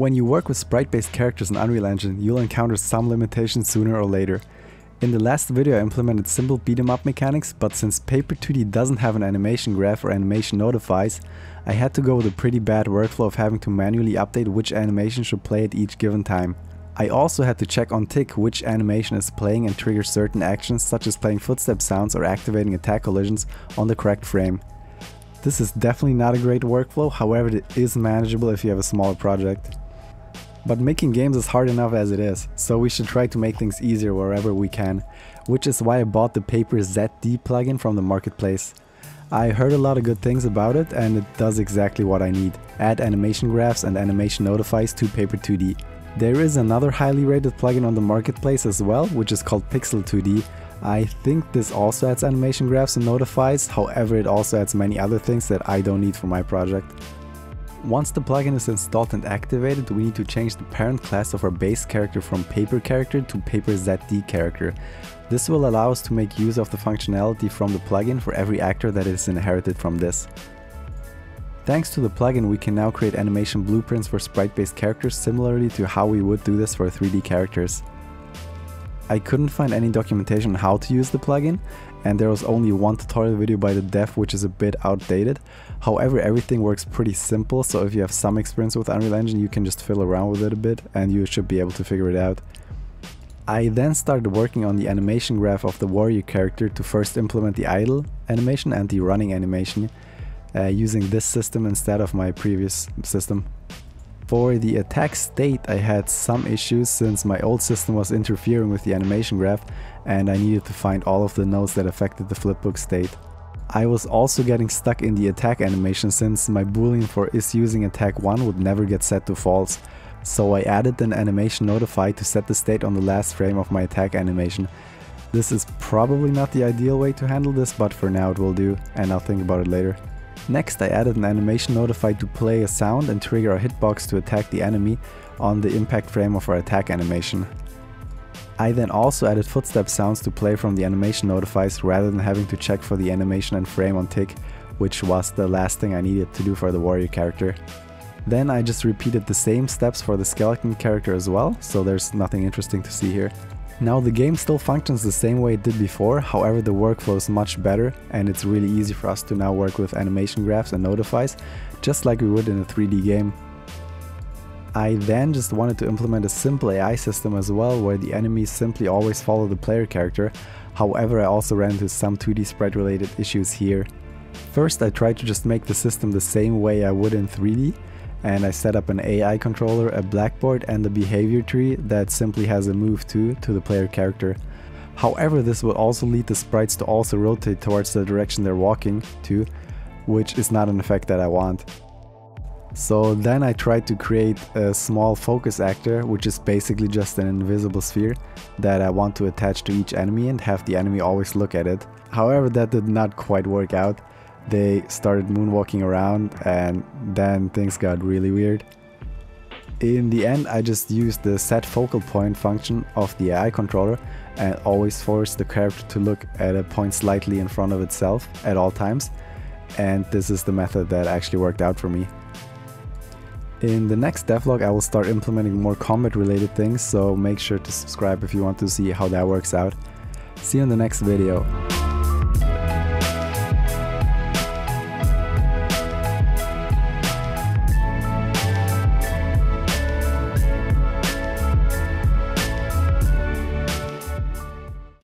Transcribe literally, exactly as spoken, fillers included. When you work with sprite-based characters in Unreal Engine, you'll encounter some limitations sooner or later. In the last video I implemented simple beat-em-up mechanics, but since Paper two D doesn't have an animation graph or animation notifies, I had to go with a pretty bad workflow of having to manually update which animation should play at each given time. I also had to check on tick which animation is playing and trigger certain actions such as playing footstep sounds or activating attack collisions on the correct frame. This is definitely not a great workflow, however it is manageable if you have a smaller project. But making games is hard enough as it is, so we should try to make things easier wherever we can, which is why I bought the PaperZD plugin from the marketplace. I heard a lot of good things about it and it does exactly what I need, add animation graphs and animation notifies to Paper two D. There is another highly rated plugin on the marketplace as well, which is called Pixel two D. I think this also adds animation graphs and notifies, however it also adds many other things that I don't need for my project. Once the plugin is installed and activated, we need to change the parent class of our base character from PaperCharacter to PaperZDCharacter. This will allow us to make use of the functionality from the plugin for every actor that is inherited from this. Thanks to the plugin, we can now create animation blueprints for sprite-based characters similarly to how we would do this for three D characters. I couldn't find any documentation on how to use the plugin, and there was only one tutorial video by the dev which is a bit outdated. However, everything works pretty simple, so if you have some experience with Unreal Engine you can just fiddle around with it a bit and you should be able to figure it out. I then started working on the animation graph of the warrior character to first implement the idle animation and the running animation, uh, using this system instead of my previous system. For the attack state I had some issues since my old system was interfering with the animation graph and I needed to find all of the nodes that affected the flipbook state. I was also getting stuck in the attack animation since my boolean for is using attack one would never get set to false, so I added an animation notify to set the state on the last frame of my attack animation. This is probably not the ideal way to handle this, but for now it will do and I'll think about it later. Next, I added an animation notify to play a sound and trigger a hitbox to attack the enemy on the impact frame of our attack animation. I then also added footstep sounds to play from the animation notifies rather than having to check for the animation and frame on tick, which was the last thing I needed to do for the warrior character. Then I just repeated the same steps for the skeleton character as well, so there's nothing interesting to see here. Now the game still functions the same way it did before, however the workflow is much better and it's really easy for us to now work with animation graphs and notifies, just like we would in a three D game. I then just wanted to implement a simple A I system as well, where the enemies simply always follow the player character, however I also ran into some two D sprite related issues here. First I tried to just make the system the same way I would in three D. And I set up an A I controller, a blackboard and a behavior tree that simply has a move to to the player character. However, this will also lead the sprites to also rotate towards the direction they're walking to, which is not an effect that I want. So then I tried to create a small focus actor, which is basically just an invisible sphere that I want to attach to each enemy and have the enemy always look at it. However, that did not quite work out. They started moonwalking around and then things got really weird. In the end I just used the set focal point function of the A I controller and always forced the character to look at a point slightly in front of itself at all times, and this is the method that actually worked out for me. In the next devlog I will start implementing more combat related things, so make sure to subscribe if you want to see how that works out. See you in the next video.